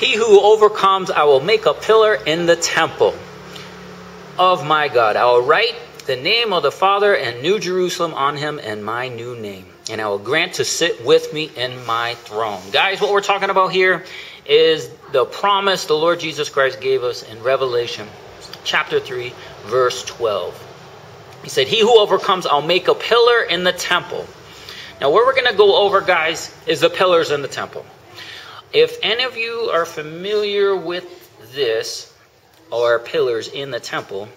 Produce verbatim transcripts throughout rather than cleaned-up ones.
He who overcomes, I will make a pillar in the temple of my God. I will write the name of the Father and New Jerusalem on him and my new name. And I will grant to sit with me in my throne. Guys, what we're talking about here is the promise the Lord Jesus Christ gave us in Revelation chapter three, verse twelve. He said, he who overcomes, I'll make a pillar in the temple. Now, where we're going to go over, guys, is the pillars in the temple. If any of you are familiar with this, or pillars in the temple,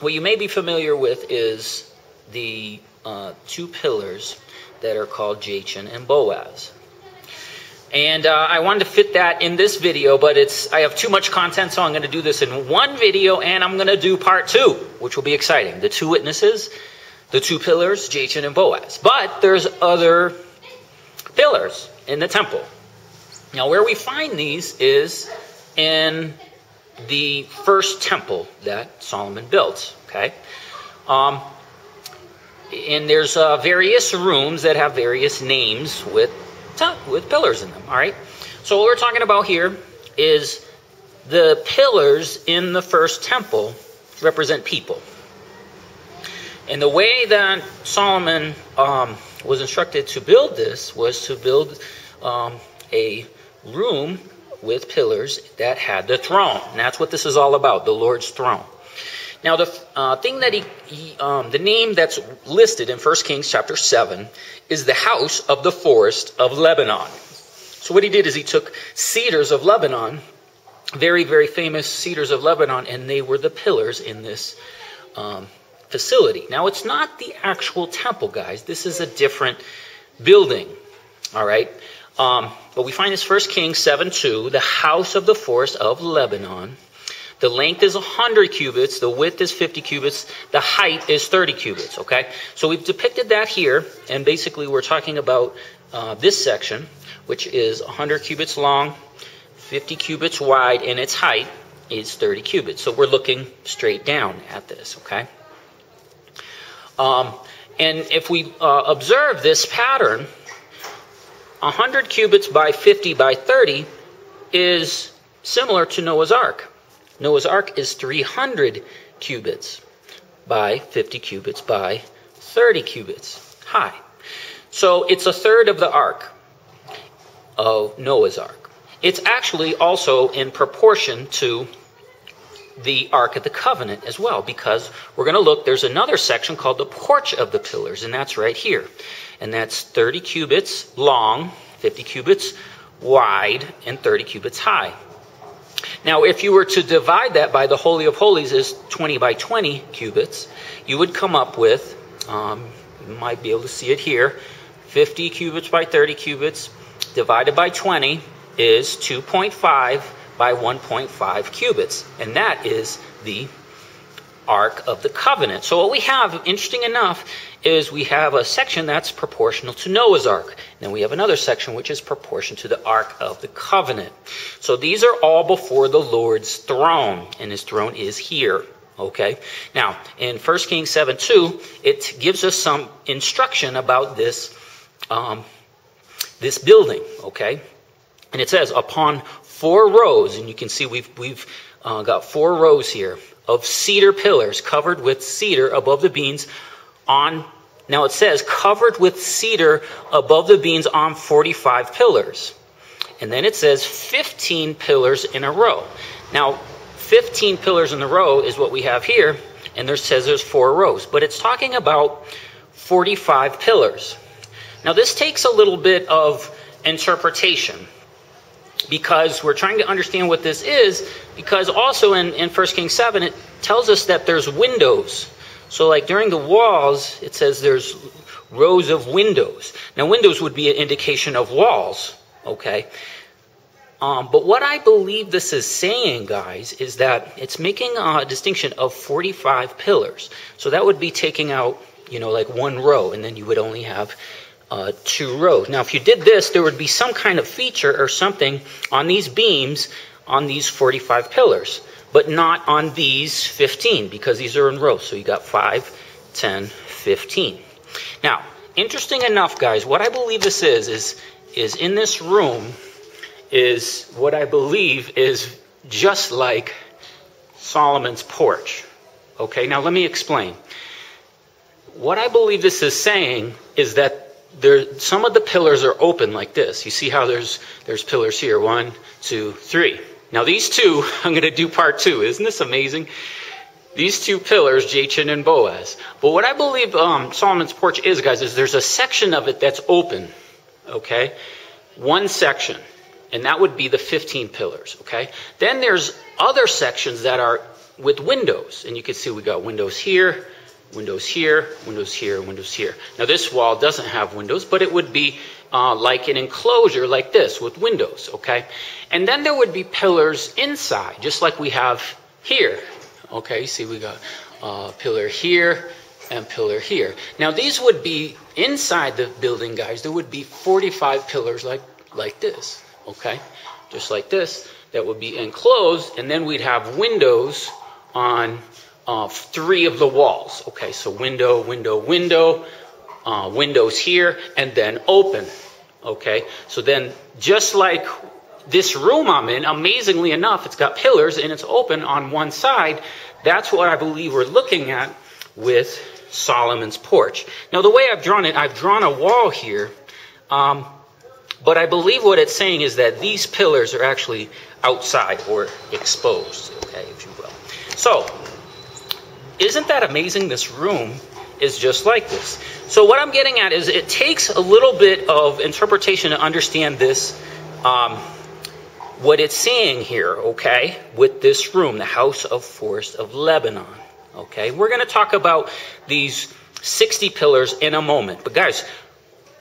what you may be familiar with is the uh, two pillars that are called Jachin and Boaz. And uh, I wanted to fit that in this video, but it's I have too much content, so I'm going to do this in one video, and I'm going to do part two, which will be exciting. The two witnesses, the two pillars, Jachin and Boaz. But there's other pillars in the temple. Now, where we find these is in the first temple that Solomon built. Okay, um, and there's uh, various rooms that have various names with with pillars in them. All right, so what we're talking about here is the pillars in the first temple represent people, and the way that Solomon um, was instructed to build this was to build um, a room with pillars that had the throne, and that's what this is all about, the Lord's throne. Now, the uh, thing that he, he um, the name that's listed in First Kings chapter seven is the house of the forest of Lebanon. So what he did is he took cedars of Lebanon, very, very famous cedars of Lebanon, and they were the pillars in this um, facility. Now, it's not the actual temple, guys. This is a different building, all right? Um, but we find this First Kings seven two, the house of the forest of Lebanon. The length is one hundred cubits, the width is fifty cubits, the height is thirty cubits, okay? So we've depicted that here, and basically we're talking about uh, this section, which is one hundred cubits long, fifty cubits wide, and its height is thirty cubits. So we're looking straight down at this, okay? Um, and if we uh, observe this pattern, one hundred cubits by fifty by thirty is similar to Noah's Ark. Noah's Ark is three hundred cubits by fifty cubits by thirty cubits high. So it's a third of the Ark of Noah's Ark. It's actually also in proportion to the Ark of the Covenant as well, because we're going to look, there's another section called the Porch of the Pillars, and that's right here. And that's thirty cubits long, fifty cubits wide, and thirty cubits high. Now, if you were to divide that by the Holy of Holies is twenty by twenty cubits, you would come up with, um, you might be able to see it here, fifty cubits by thirty cubits divided by twenty is two point five by one point five cubits. And that is the Ark of the Covenant. So what we have, interesting enough, is we have a section that's proportional to Noah's Ark. And then we have another section which is proportional to the Ark of the Covenant. So these are all before the Lord's throne, and his throne is here. Okay. Now, in First Kings seven two, it gives us some instruction about this, um, this building. Okay. And it says, upon four rows, and you can see we've, we've uh, got four rows here, of cedar pillars covered with cedar above the beams on, now it says covered with cedar above the beams on forty-five pillars. And then it says fifteen pillars in a row. Now, fifteen pillars in a row is what we have here, and there says there's four rows, but it's talking about forty-five pillars. Now, this takes a little bit of interpretation, because we're trying to understand what this is, because also in, in First Kings seven, it tells us that there's windows. So like during the walls, it says there's rows of windows. Now, windows would be an indication of walls, okay? Um, but what I believe this is saying, guys, is that it's making a distinction of forty-five pillars. So that would be taking out, you know, like one row, and then you would only have Uh, two rows. Now, if you did this, there would be some kind of feature or something on these beams on these forty-five pillars, but not on these fifteen, because these are in rows. So you got five, ten, fifteen. Now, interesting enough, guys, what I believe this is, is, is in this room is what I believe is just like Solomon's porch. Okay, now let me explain. What I believe this is saying is that there, some of the pillars are open like this. You see how there's there's pillars here, one, two, three. Now these two, I'm going to do part two. Isn't this amazing? These two pillars, Jachin and Boaz. But what I believe um, Solomon's porch is, guys, is there's a section of it that's open. Okay, one section, and that would be the fifteen pillars. Okay, then there's other sections that are with windows, and you can see we got windows here, windows here, windows here, windows here. Now this wall doesn't have windows, but it would be uh, like an enclosure like this with windows, okay? And then there would be pillars inside, just like we have here, okay? See, we got uh, pillar here and pillar here. Now these would be inside the building, guys. There would be forty-five pillars like, like this, okay? Just like this, that would be enclosed, and then we'd have windows on Uh, three of the walls. Okay, so window, window, window, uh, windows here, and then open. Okay, so then just like this room I'm in, amazingly enough, it's got pillars and it's open on one side. That's what I believe we're looking at with Solomon's porch. Now the way I've drawn it, I've drawn a wall here, um, but I believe what it's saying is that these pillars are actually outside or exposed, okay, if you will. So, isn't that amazing? This room is just like this. So what I'm getting at is it takes a little bit of interpretation to understand this, um, what it's saying here, okay, with this room, the House of Forest of Lebanon, okay? We're going to talk about these sixty pillars in a moment. But guys,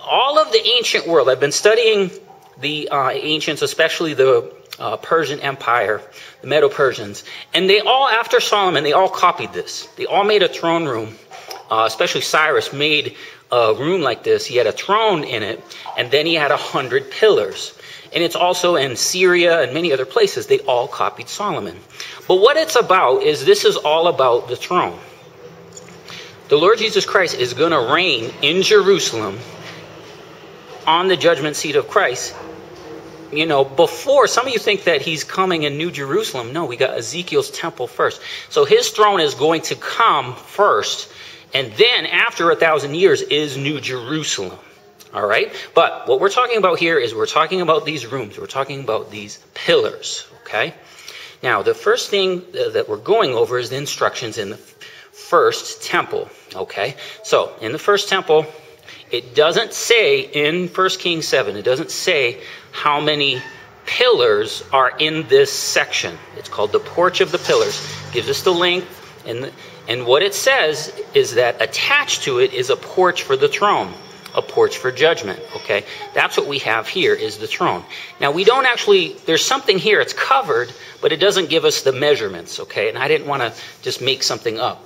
all of the ancient world, I've been studying the uh, ancients, especially the Uh, Persian Empire, the Medo-Persians, and they all, after Solomon, they all copied this. They all made a throne room, uh, especially Cyrus made a room like this. He had a throne in it, and then he had a hundred pillars. And it's also in Syria and many other places. They all copied Solomon. But what it's about is this is all about the throne. The Lord Jesus Christ is going to reign in Jerusalem on the judgment seat of Christ. You know, before, some of you think that he's coming in New Jerusalem. No, we got Ezekiel's temple first. So his throne is going to come first. And then after a thousand years is New Jerusalem. All right. But what we're talking about here is we're talking about these rooms. We're talking about these pillars. Okay. Now, the first thing that we're going over is the instructions in the first temple. Okay. So in the first temple, it doesn't say in First Kings seven, it doesn't say how many pillars are in this section. It's called the porch of the pillars. It gives us the length, and, and what it says is that attached to it is a porch for the throne, a porch for judgment, okay? That's what we have here is the throne. Now we don't actually, there's something here, it's covered, but it doesn't give us the measurements, okay? And I didn't want to just make something up.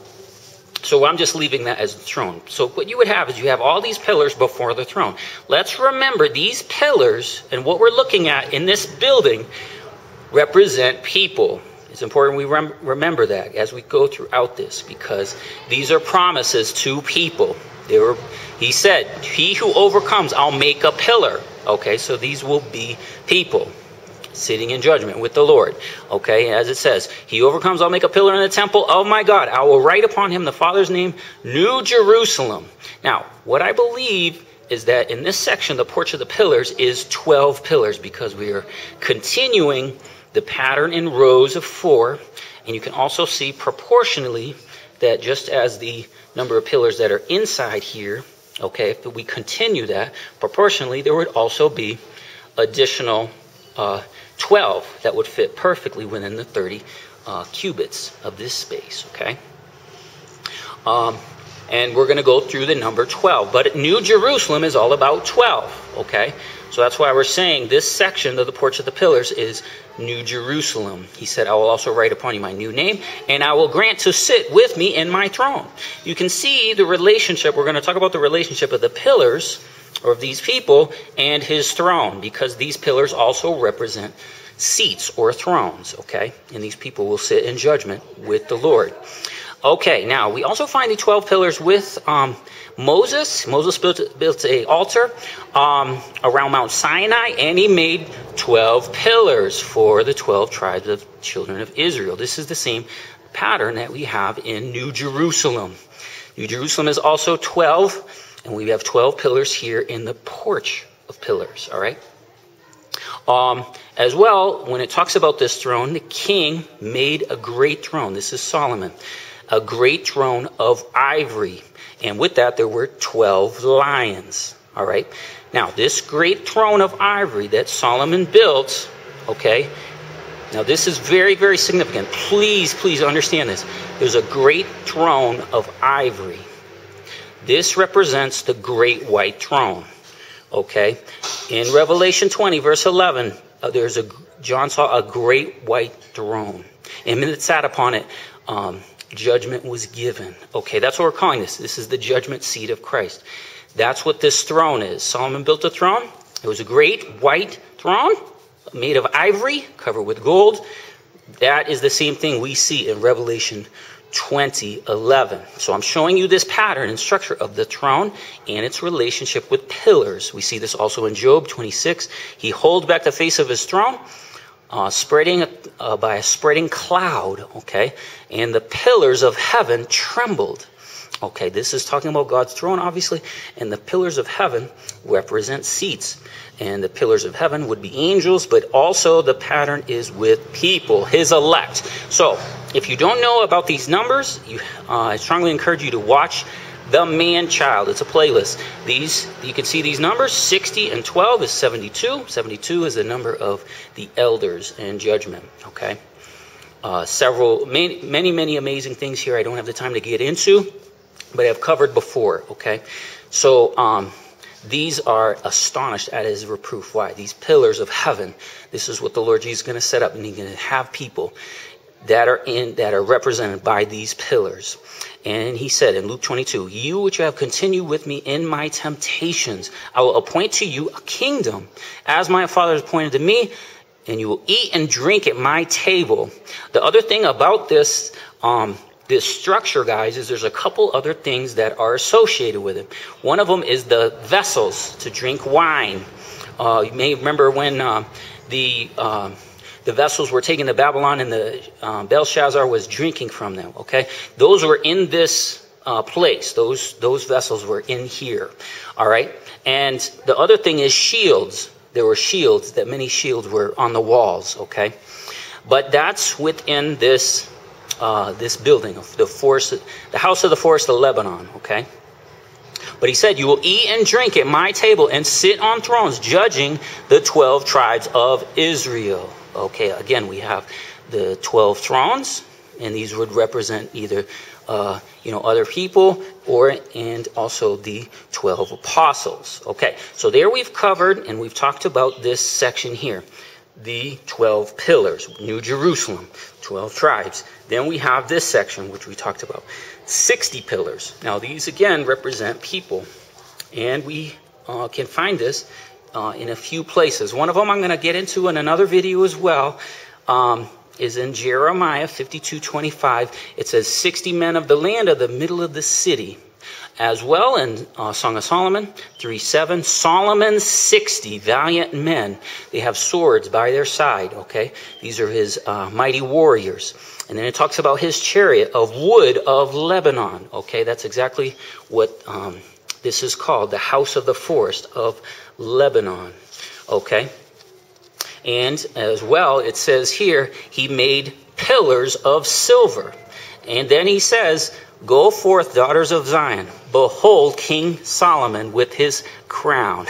So I'm just leaving that as the throne. So what you would have is you have all these pillars before the throne. Let's remember these pillars and what we're looking at in this building represent people. It's important we rem remember that as we go throughout this, because these are promises to people. They were, he said, he who overcomes, I'll make a pillar. Okay, so these will be people sitting in judgment with the Lord. Okay, as it says, he overcomes, I'll make a pillar in the temple of my God. I will write upon him the Father's name, New Jerusalem. Now, what I believe is that in this section, the porch of the pillars is twelve pillars, because we are continuing the pattern in rows of four. And you can also see proportionally that just as the number of pillars that are inside here, okay, if we continue that, proportionally there would also be additional uh twelve that would fit perfectly within the thirty uh, cubits of this space, okay? Um, and we're going to go through the number twelve, but New Jerusalem is all about twelve, okay? So that's why we're saying this section of the porch of the pillars is New Jerusalem. He said, I will also write upon you my new name, and I will grant to sit with me in my throne. You can see the relationship. We're going to talk about the relationship of the pillars, of these people and his throne, because these pillars also represent seats or thrones, okay? And these people will sit in judgment with the Lord. Okay, now we also find the twelve pillars with um, Moses. Moses built, built an altar um, around Mount Sinai, and he made twelve pillars for the twelve tribes of children of Israel. This is the same pattern that we have in New Jerusalem. New Jerusalem is also twelve, and we have twelve pillars here in the porch of pillars, all right? Um, as well, when it talks about this throne, the king made a great throne. This is Solomon. A great throne of ivory, and with that there were twelve lions. All right, now this great throne of ivory that Solomon built, okay, now this is very, very significant. Please, please understand this. There's a great throne of ivory. This represents the Great White Throne, okay? In Revelation twenty, verse eleven, uh, there's a John saw a great white throne, and when it sat upon it, um, judgment was given. Okay, that's what we're calling this. This is the judgment seat of Christ. That's what this throne is. Solomon built a throne. It was a great white throne made of ivory, covered with gold. That is the same thing we see in Revelation twenty eleven. So I'm showing you this pattern and structure of the throne and its relationship with pillars. We see this also in Job twenty-six. He holds back the face of his throne, Uh, spreading uh, by a spreading cloud, okay, and the pillars of heaven trembled. Okay, this is talking about God's throne, obviously, and the pillars of heaven represent seats, and the pillars of heaven would be angels, but also the pattern is with people, his elect. So, if you don't know about these numbers, you, uh, I strongly encourage you to watch The Manchild. It's a playlist. These, you can see these numbers, sixty and twelve is seventy-two. seventy-two is the number of the elders and judgment, okay? Uh, several, many, many, many amazing things here I don't have the time to get into, but I've covered before, okay? So um, these are astonished at his reproof. Why? These pillars of heaven. This is what the Lord Jesus is going to set up, and he's going to have people that are in that are represented by these pillars. And he said in Luke twenty-two, "You which have continued with me in my temptations, I will appoint to you a kingdom, as my Father has appointed to me, and you will eat and drink at my table." The other thing about this um this structure, guys, is there's a couple other things that are associated with it. One of them is the vessels to drink wine. Uh you may remember when um uh, the um uh, The vessels were taken to Babylon, and the um, Belshazzar was drinking from them, okay? Those were in this uh, place. Those, those vessels were in here, all right? And the other thing is shields. There were shields, that many shields were on the walls, okay? But that's within this, uh, this building, of the, forest, the house of the forest of Lebanon, okay? But he said, "You will eat and drink at my table and sit on thrones, judging the twelve tribes of Israel." Okay, again, we have the twelve thrones, and these would represent either, uh, you know, other people or, and also the twelve apostles. Okay, so there we've covered, and we've talked about this section here. The twelve pillars, New Jerusalem, twelve tribes. Then we have this section, which we talked about, sixty pillars. Now, these, again, represent people, and we uh, can find this Uh, in a few places. One of them I'm going to get into in another video as well, um, is in Jeremiah fifty-two twenty-five. It says, "sixty men of the land of the middle of the city." As well in uh, Song of Solomon three seven, "Solomon sixty valiant men. They have swords by their side," okay? These are his uh, mighty warriors. And then it talks about his chariot of wood of Lebanon, okay? That's exactly what um, this is called, the house of the forest of Lebanon, okay? And as well, it says here, he made pillars of silver. And then he says, "Go forth, daughters of Zion. Behold, King Solomon with his crown."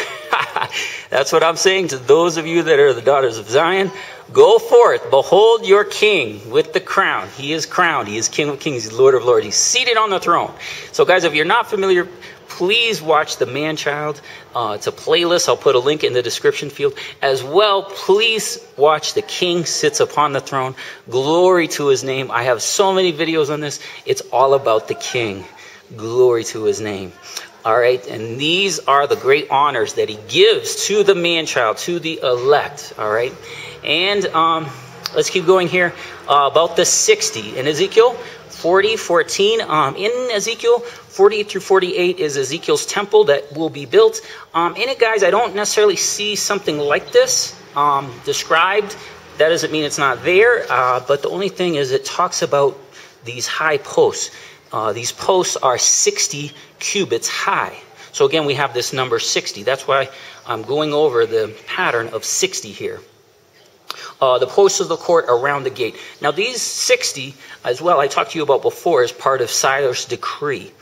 That's what I'm saying to those of you that are the daughters of Zion. Go forth, behold your king with the crown. He is crowned. He is King of kings, Lord of lords. He's seated on the throne. So guys, if you're not familiar, please watch The Manchild. Uh, it's a playlist. I'll put a link in the description field. As well, please watch The King Sits Upon the Throne. Glory to his name. I have so many videos on this. It's all about the king. Glory to his name. All right, and these are the great honors that he gives to the man-child, to the elect. All right, and um, let's keep going here uh, about the sixty in Ezekiel forty, fourteen. Um, in Ezekiel forty through forty-eight is Ezekiel's temple that will be built. Um, in it, guys, I don't necessarily see something like this um, described. That doesn't mean it's not there, uh, but the only thing is it talks about these high posts. Uh, these posts are sixty cubits high. So again, we have this number sixty. That's why I'm going over the pattern of sixty here. Uh, the posts of the court around the gate. Now these sixty, as well, I talked to you about before, is part of Cyrus' decree.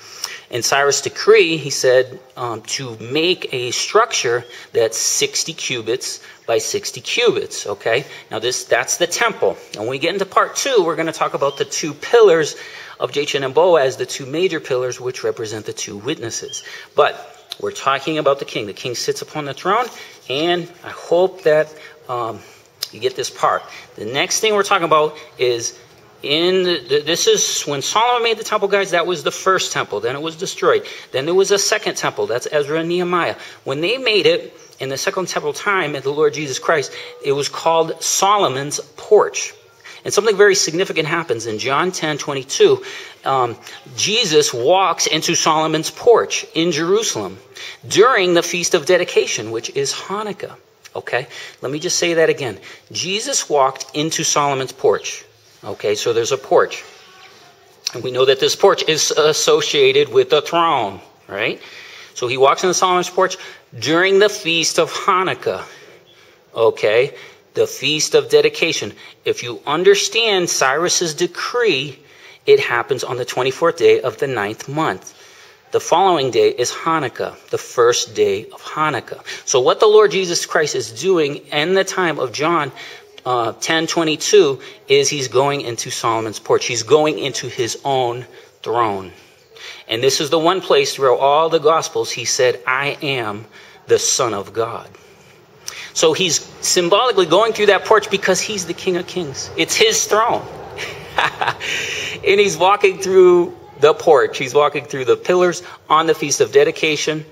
In Cyrus' decree, he said um, to make a structure that's sixty cubits by sixty cubits. Okay. Now this, that's the temple. And when we get into part two, we're going to talk about the two pillars of Jachin and Boaz, the two major pillars which represent the two witnesses. But we're talking about the king. The king sits upon the throne, and I hope that um, you get this part. The next thing we're talking about is in the, this is when Solomon made the temple, guys. That was the first temple. Then it was destroyed. Then there was a second temple. That's Ezra and Nehemiah. When they made it in the second temple time at the Lord Jesus Christ, it was called Solomon's Porch. And something very significant happens in John ten twenty-two. Um, Jesus walks into Solomon's porch in Jerusalem during the Feast of Dedication, which is Hanukkah. Okay, let me just say that again. Jesus walked into Solomon's porch. Okay, so there's a porch. And we know that this porch is associated with the throne, right? So he walks into Solomon's porch during the Feast of Hanukkah. Okay. The Feast of Dedication. If you understand Cyrus's decree, it happens on the twenty-fourth day of the ninth month. The following day is Hanukkah, the first day of Hanukkah. So what the Lord Jesus Christ is doing in the time of John uh, ten twenty-two is he's going into Solomon's porch. He's going into his own throne. And this is the one place throughout all the Gospels he said, I am the Son of God. So he's symbolically going through that porch because he's the King of Kings. It's his throne. And he's walking through the porch. He's walking through the pillars on the Feast of Dedication,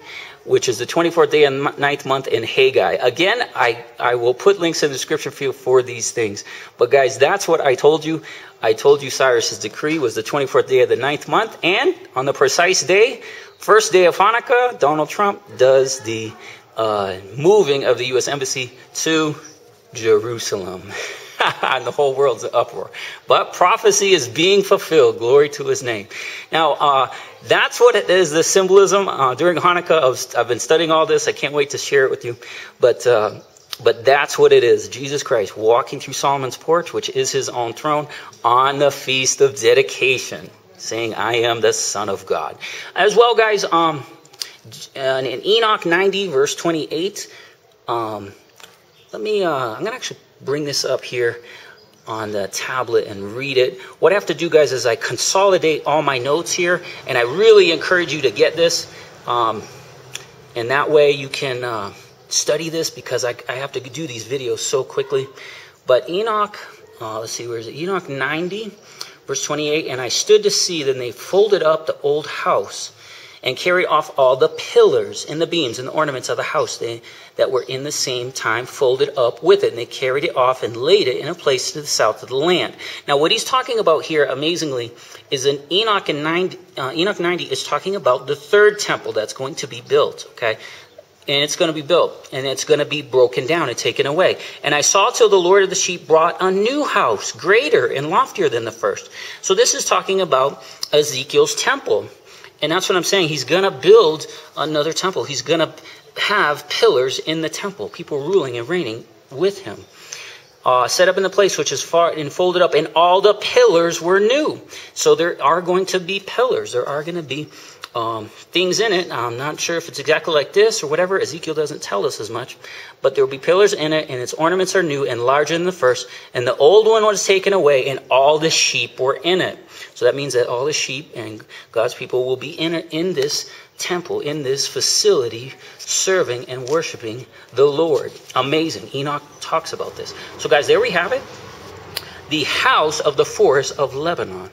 which is the twenty-fourth day and ninth month in Haggai. Again, I, I will put links in the description for you for these things. But guys, that's what I told you. I told you Cyrus's decree was the twenty-fourth day of the ninth month. And on the precise day, first day of Hanukkah, Donald Trump does the Uh, moving of the U S Embassy to Jerusalem. And the whole world's an uproar. But prophecy is being fulfilled. Glory to his name. Now, uh, that's what it is, the symbolism. Uh, during Hanukkah, I was, I've been studying all this. I can't wait to share it with you. But, uh, but that's what it is. Jesus Christ walking through Solomon's porch, which is his own throne, on the Feast of Dedication, saying, I am the Son of God. As well, guys, um... and in Enoch ninety verse twenty-eight, um, let me, uh, I'm going to actually bring this up here on the tablet and read it. What I have to do, guys, is I consolidate all my notes here, and I really encourage you to get this. Um, and that way you can uh, study this, because I, I have to do these videos so quickly. But Enoch, uh, let's see, where is it? Enoch ninety verse twenty-eight, and I stood to see, then they folded up the old house and carry off all the pillars and the beams and the ornaments of the house they, that were in the same time folded up with it. And they carried it off and laid it in a place to the south of the land. Now, what he's talking about here, amazingly, is in Enoch, in ninety, uh, Enoch ninety is talking about the third temple that's going to be built, okay? And it's going to be built, and it's going to be broken down and taken away. And I saw till the Lord of the sheep brought a new house, greater and loftier than the first. So this is talking about Ezekiel's temple. And that's what I'm saying. He's going to build another temple. He's going to have pillars in the temple, people ruling and reigning with him. Uh, set up in the place which is far and folded up, and all the pillars were new. So there are going to be pillars. There are going to be um, things in it. I'm not sure if it's exactly like this or whatever. Ezekiel doesn't tell us as much. But there will be pillars in it, and its ornaments are new and larger than the first. And the old one was taken away, and all the sheep were in it. So that means that all the sheep and God's people will be in, in this temple, in this facility, serving and worshiping the Lord. Amazing. Enoch talks about this. So guys, there we have it. The house of the forest of Lebanon.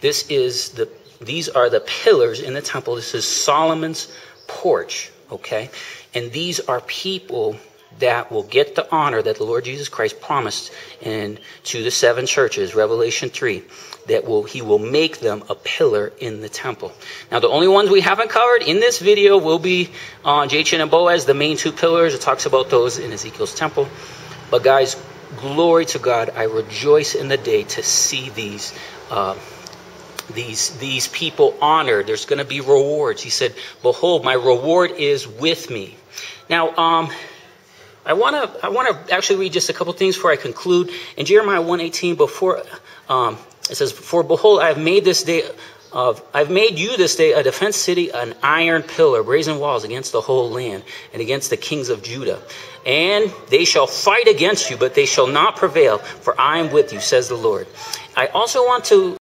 This is the, these are the pillars in the temple. This is Solomon's porch, okay? And these are people that will get the honor that the Lord Jesus Christ promised and to the seven churches, Revelation three, that will he will make them a pillar in the temple. Now, the only ones we haven't covered in this video will be uh, Jachin and Boaz, the main two pillars. It talks about those in Ezekiel's temple. But guys, glory to God. I rejoice in the day to see these uh, These, these people honored. There's going to be rewards. He said, behold, my reward is with me. Now, um, I want to I want to actually read just a couple things before I conclude. In Jeremiah one eighteen, before um, it says, for behold, I have made this day of I've made you this day a defense city, an iron pillar, brazen walls against the whole land and against the kings of Judah. And they shall fight against you, but they shall not prevail, for I am with you, says the Lord. I also want to